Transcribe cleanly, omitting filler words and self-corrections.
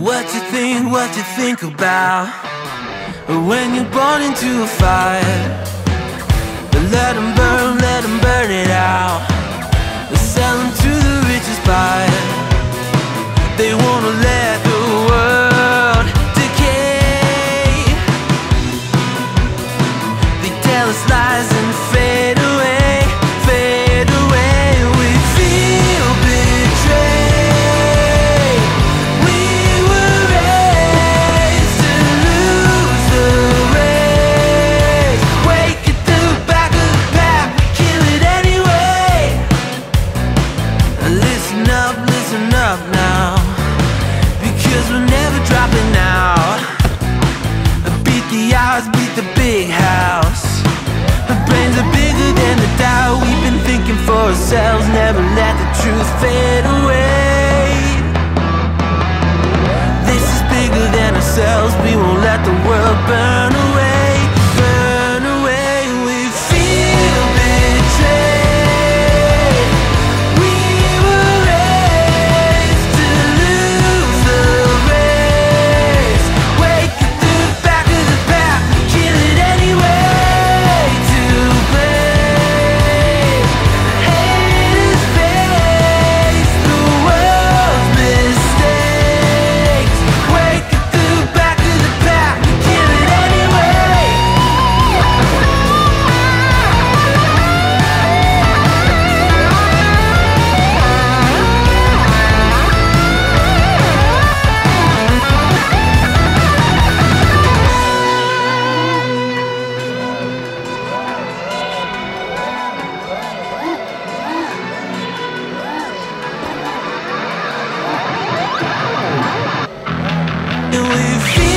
What you think about when you're born into a fire? Let them burn it out, sell them to the richest buyer. They wanna let the world decay. They tell us lies and fade away. Listen up now, because we're never dropping out. Beat the odds, beat the big house. Our brains are bigger than the doubt. We've been thinking for ourselves, never let the truth fade away. This is bigger than ourselves, we won't let the world burn away. We feel